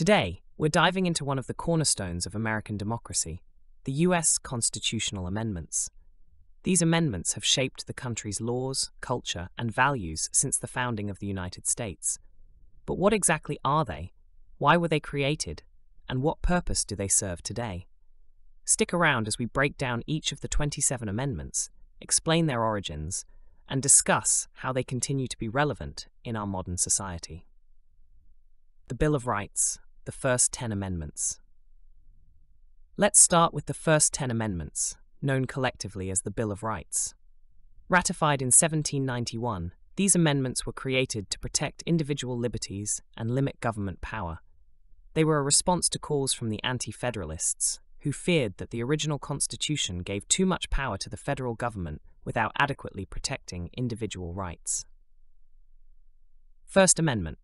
Today, we're diving into one of the cornerstones of American democracy, the U.S. constitutional amendments. These amendments have shaped the country's laws, culture, and values since the founding of the United States. But what exactly are they? Why were they created? And what purpose do they serve today? Stick around as we break down each of the 27 amendments, explain their origins, and discuss how they continue to be relevant in our modern society. The Bill of Rights, the first 10 amendments. Let's start with the first 10 amendments, known collectively as the Bill of Rights. Ratified in 1791, these amendments were created to protect individual liberties and limit government power. They were a response to calls from the Anti-Federalists, who feared that the original Constitution gave too much power to the federal government without adequately protecting individual rights. First Amendment.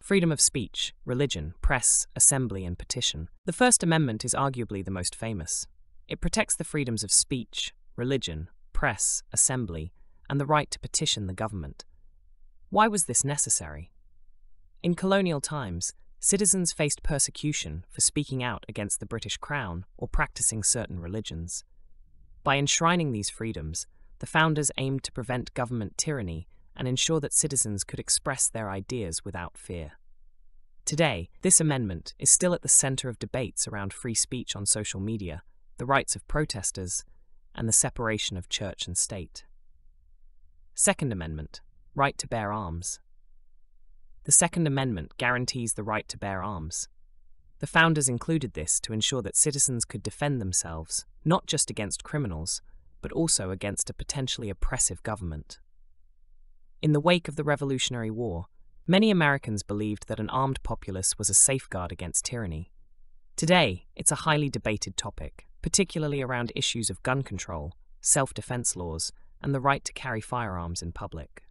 Freedom of speech, religion, press, assembly, and petition. The First Amendment is arguably the most famous. It protects the freedoms of speech, religion, press, assembly, and the right to petition the government. Why was this necessary? In colonial times, citizens faced persecution for speaking out against the British Crown or practicing certain religions. By enshrining these freedoms, the founders aimed to prevent government tyranny and ensure that citizens could express their ideas without fear. Today, this amendment is still at the center of debates around free speech on social media, the rights of protesters, and the separation of church and state. Second Amendment, right to bear arms. The Second Amendment guarantees the right to bear arms. The founders included this to ensure that citizens could defend themselves, not just against criminals, but also against a potentially oppressive government. In the wake of the Revolutionary War, many Americans believed that an armed populace was a safeguard against tyranny. Today, it's a highly debated topic, particularly around issues of gun control, self-defense laws, and the right to carry firearms in public.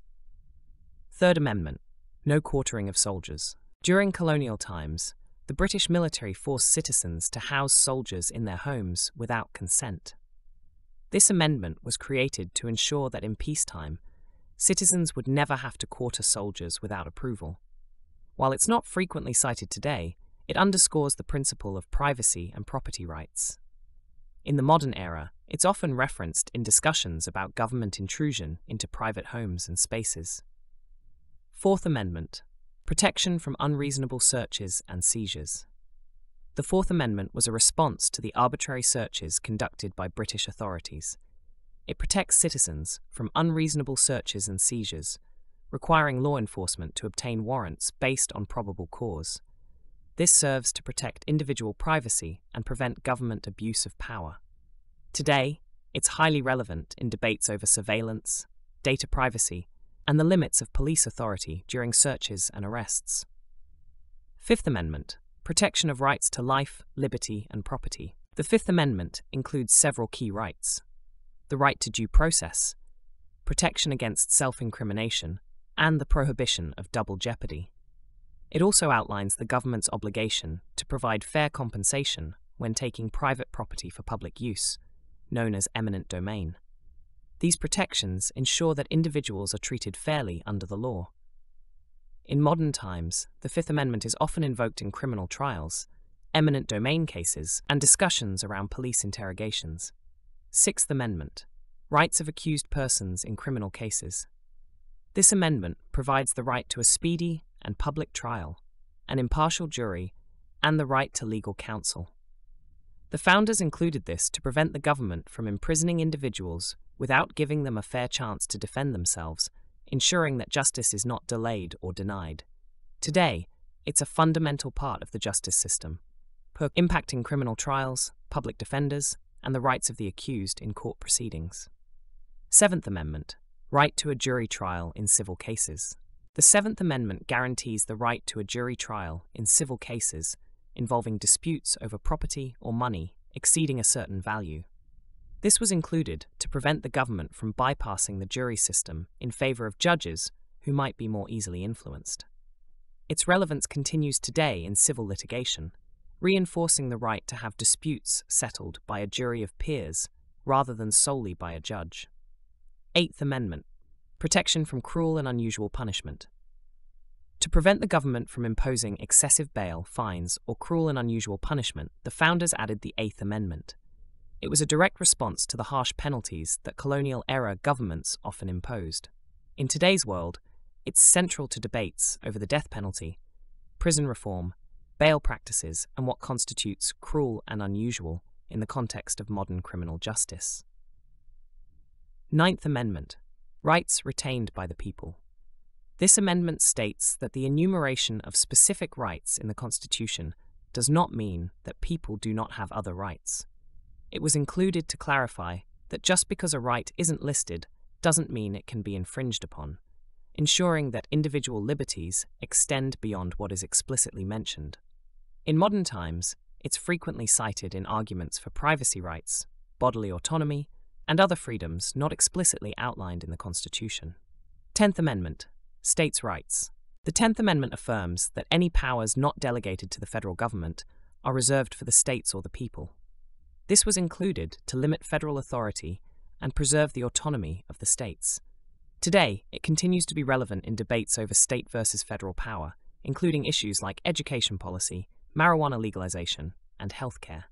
Third Amendment, no quartering of soldiers. During colonial times, the British military forced citizens to house soldiers in their homes without consent. This amendment was created to ensure that in peacetime, citizens would never have to quarter soldiers without approval. While it's not frequently cited today, it underscores the principle of privacy and property rights. In the modern era, it's often referenced in discussions about government intrusion into private homes and spaces. Fourth Amendment, protection from unreasonable searches and seizures. The Fourth Amendment was a response to the arbitrary searches conducted by British authorities. It protects citizens from unreasonable searches and seizures, requiring law enforcement to obtain warrants based on probable cause. This serves to protect individual privacy and prevent government abuse of power. Today, it's highly relevant in debates over surveillance, data privacy, and the limits of police authority during searches and arrests. Fifth Amendment, protection of rights to life, liberty, and property. The Fifth Amendment includes several key rights: the right to due process, protection against self-incrimination, and the prohibition of double jeopardy. It also outlines the government's obligation to provide fair compensation when taking private property for public use, known as eminent domain. These protections ensure that individuals are treated fairly under the law. In modern times, the Fifth Amendment is often invoked in criminal trials, eminent domain cases, and discussions around police interrogations. Sixth Amendment, rights of accused persons in criminal cases. This amendment provides the right to a speedy and public trial, an impartial jury, and the right to legal counsel. The founders included this to prevent the government from imprisoning individuals without giving them a fair chance to defend themselves, ensuring that justice is not delayed or denied. Today, it's a fundamental part of the justice system, impacting criminal trials, public defenders, and the rights of the accused in court proceedings. Seventh Amendment, right to a jury trial in civil cases. The Seventh Amendment guarantees the right to a jury trial in civil cases involving disputes over property or money exceeding a certain value. This was included to prevent the government from bypassing the jury system in favor of judges who might be more easily influenced. Its relevance continues today in civil litigation, reinforcing the right to have disputes settled by a jury of peers rather than solely by a judge. Eighth Amendment, protection from cruel and unusual punishment. To prevent the government from imposing excessive bail, fines, or cruel and unusual punishment, the founders added the Eighth Amendment. It was a direct response to the harsh penalties that colonial-era governments often imposed. In today's world, it's central to debates over the death penalty, prison reform, bail practices, and what constitutes cruel and unusual in the context of modern criminal justice. Ninth Amendment: Rights retained by the people. This amendment states that the enumeration of specific rights in the Constitution does not mean that people do not have other rights. It was included to clarify that just because a right isn't listed doesn't mean it can be infringed upon, ensuring that individual liberties extend beyond what is explicitly mentioned. In modern times, it's frequently cited in arguments for privacy rights, bodily autonomy, and other freedoms not explicitly outlined in the Constitution. 10th Amendment: States' rights. The 10th Amendment affirms that any powers not delegated to the federal government are reserved for the states or the people. This was included to limit federal authority and preserve the autonomy of the states. Today, it continues to be relevant in debates over state versus federal power, including issues like education policy, marijuana legalization, and healthcare.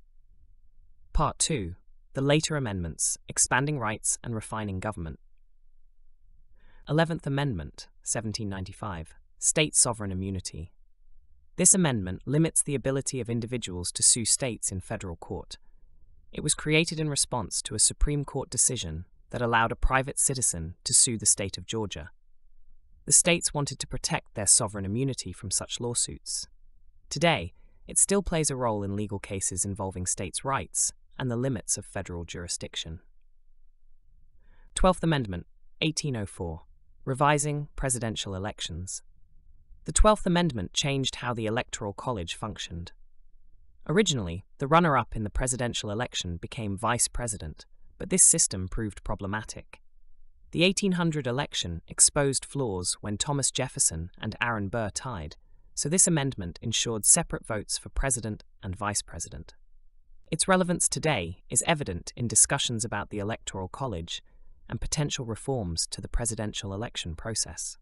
Part 2: The later amendments, expanding rights and refining government. 11th Amendment, 1795, State sovereign immunity. This amendment limits the ability of individuals to sue states in federal court. It was created in response to a Supreme Court decision that allowed a private citizen to sue the state of Georgia. The states wanted to protect their sovereign immunity from such lawsuits. Today, it still plays a role in legal cases involving states' rights and the limits of federal jurisdiction. 12th Amendment, 1804. Revising presidential elections. The 12th Amendment changed how the Electoral College functioned. Originally, the runner-up in the presidential election became vice president, but this system proved problematic. The 1800 election exposed flaws when Thomas Jefferson and Aaron Burr tied, so this amendment ensured separate votes for president and vice president. Its relevance today is evident in discussions about the Electoral College and potential reforms to the presidential election process.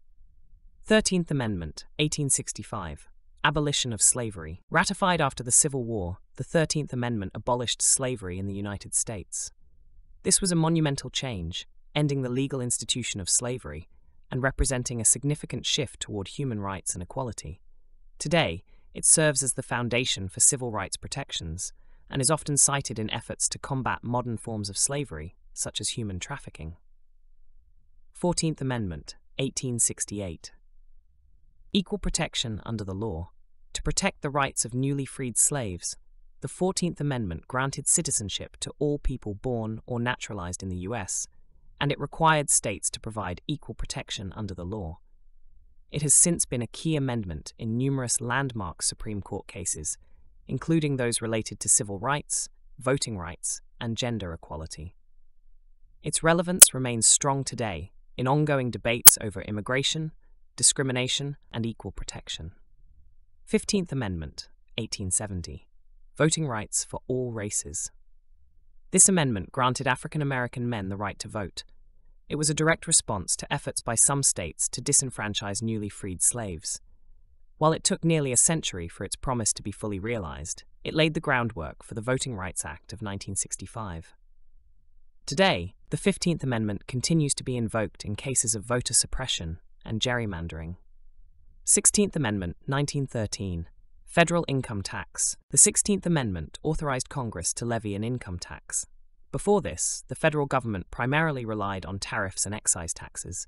13th Amendment, 1865, Abolition of Slavery. Ratified after the Civil War, the 13th Amendment abolished slavery in the United States. This was a monumental change, ending the legal institution of slavery and representing a significant shift toward human rights and equality. Today, it serves as the foundation for civil rights protections and is often cited in efforts to combat modern forms of slavery, such as human trafficking. 14th Amendment, 1868. Equal protection under the law. To protect the rights of newly freed slaves, the 14th Amendment granted citizenship to all people born or naturalized in the U.S., and it required states to provide equal protection under the law. It has since been a key amendment in numerous landmark Supreme Court cases, including those related to civil rights, voting rights, and gender equality. Its relevance remains strong today in ongoing debates over immigration, discrimination, and equal protection. 15th Amendment, 1870, Voting Rights for All Races. This amendment granted African American men the right to vote. It was a direct response to efforts by some states to disenfranchise newly freed slaves. While it took nearly a century for its promise to be fully realized, it laid the groundwork for the Voting Rights Act of 1965. Today, the 15th Amendment continues to be invoked in cases of voter suppression and gerrymandering. 16th Amendment, 1913, Federal Income Tax. The 16th Amendment authorized Congress to levy an income tax. Before this, the federal government primarily relied on tariffs and excise taxes.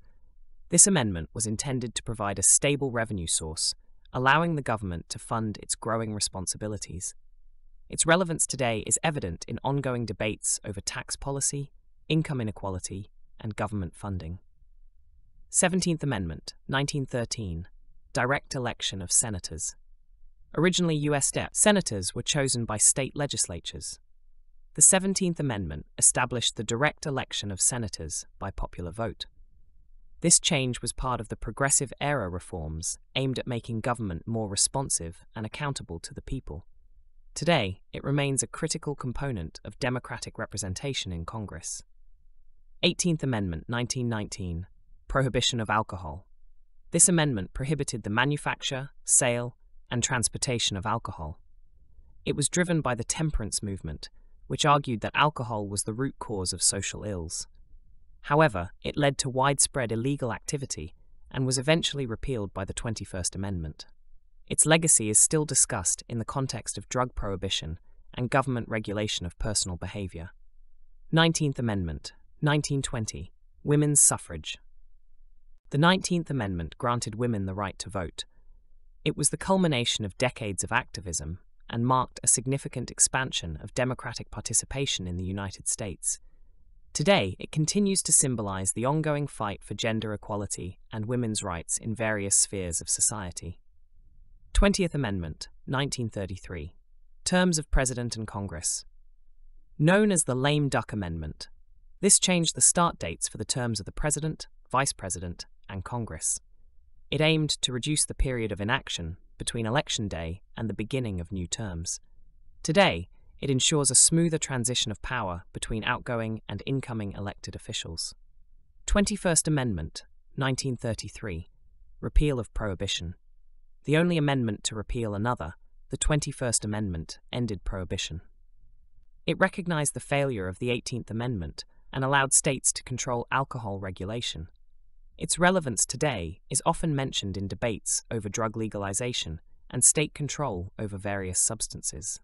This amendment was intended to provide a stable revenue source, allowing the government to fund its growing responsibilities. Its relevance today is evident in ongoing debates over tax policy, income inequality, and government funding. 17th Amendment, 1913, Direct Election of Senators. Originally U.S. senators were chosen by state legislatures. The 17th Amendment established the direct election of senators by popular vote. This change was part of the Progressive Era reforms aimed at making government more responsive and accountable to the people. Today, it remains a critical component of democratic representation in Congress. 18th Amendment, 1919, Prohibition of Alcohol. This amendment prohibited the manufacture, sale, and transportation of alcohol. It was driven by the temperance movement, which argued that alcohol was the root cause of social ills. However, it led to widespread illegal activity and was eventually repealed by the 21st Amendment. Its legacy is still discussed in the context of drug prohibition and government regulation of personal behavior. 19th Amendment, 1920, Women's Suffrage. The 19th Amendment granted women the right to vote. It was the culmination of decades of activism and marked a significant expansion of democratic participation in the United States. Today, it continues to symbolize the ongoing fight for gender equality and women's rights in various spheres of society. 20th Amendment, 1933. Terms of President and Congress. Known as the Lame Duck Amendment, this changed the start dates for the terms of the President, Vice President, and Congress. It aimed to reduce the period of inaction between Election Day and the beginning of new terms. Today, it ensures a smoother transition of power between outgoing and incoming elected officials. 21st Amendment, 1933, Repeal of Prohibition. The only amendment to repeal another, the 21st Amendment ended prohibition. It recognized the failure of the 18th Amendment and allowed states to control alcohol regulation. Its relevance today is often mentioned in debates over drug legalization and state control over various substances.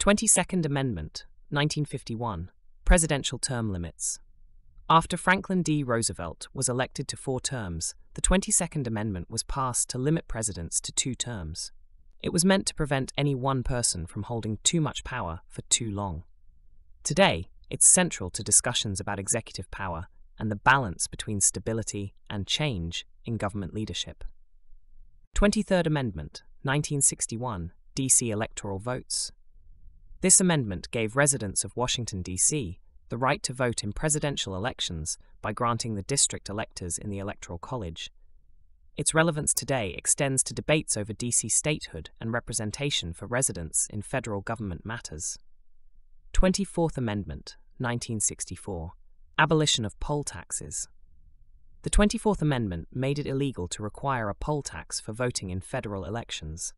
22nd Amendment, 1951, Presidential Term Limits. After Franklin D. Roosevelt was elected to 4 terms, the 22nd Amendment was passed to limit presidents to 2 terms. It was meant to prevent any one person from holding too much power for too long. Today, it's central to discussions about executive power and the balance between stability and change in government leadership. 23rd Amendment, 1961, D.C. Electoral Votes. This amendment gave residents of Washington, D.C. the right to vote in presidential elections by granting the district electors in the Electoral College. Its relevance today extends to debates over D.C. statehood and representation for residents in federal government matters. 24th Amendment, 1964, Abolition of Poll Taxes. The 24th Amendment made it illegal to require a poll tax for voting in federal elections.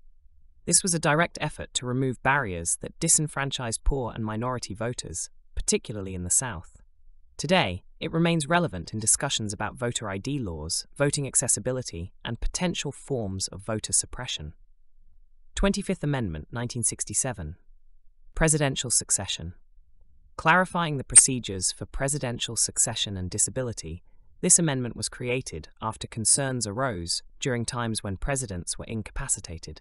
This was a direct effort to remove barriers that disenfranchised poor and minority voters, particularly in the South. Today, it remains relevant in discussions about voter ID laws, voting accessibility, and potential forms of voter suppression. 25th Amendment, 1967. Presidential Succession. Clarifying the procedures for presidential succession and disability, this amendment was created after concerns arose during times when presidents were incapacitated.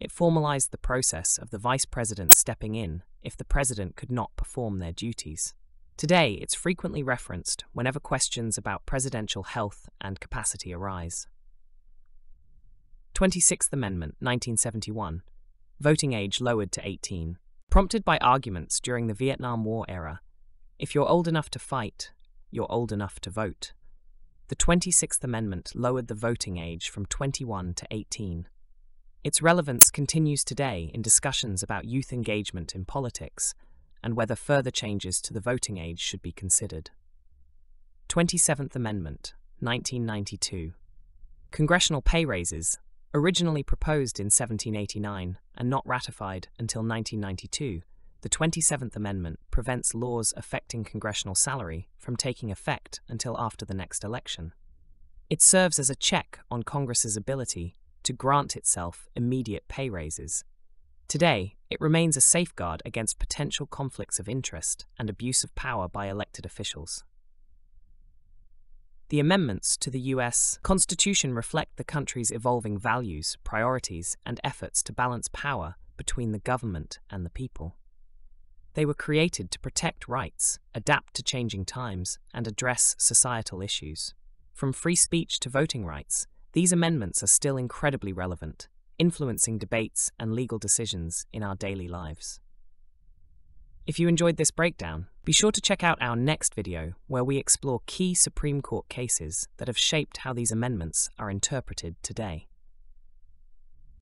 It formalized the process of the vice president stepping in if the president could not perform their duties. Today, it's frequently referenced whenever questions about presidential health and capacity arise. 26th Amendment, 1971. Voting age lowered to 18. Prompted by arguments during the Vietnam War era, if you're old enough to fight, you're old enough to vote. The 26th Amendment lowered the voting age from 21 to 18. Its relevance continues today in discussions about youth engagement in politics and whether further changes to the voting age should be considered. 27th Amendment, 1992. Congressional pay raises, originally proposed in 1789 and not ratified until 1992, the 27th Amendment prevents laws affecting congressional salary from taking effect until after the next election. It serves as a check on Congress's ability to grant itself immediate pay raises. Today, it remains a safeguard against potential conflicts of interest and abuse of power by elected officials. The amendments to the U.S. Constitution reflect the country's evolving values, priorities, and efforts to balance power between the government and the people. They were created to protect rights, adapt to changing times, and address societal issues. From free speech to voting rights, these amendments are still incredibly relevant, influencing debates and legal decisions in our daily lives. If you enjoyed this breakdown, be sure to check out our next video where we explore key Supreme Court cases that have shaped how these amendments are interpreted today.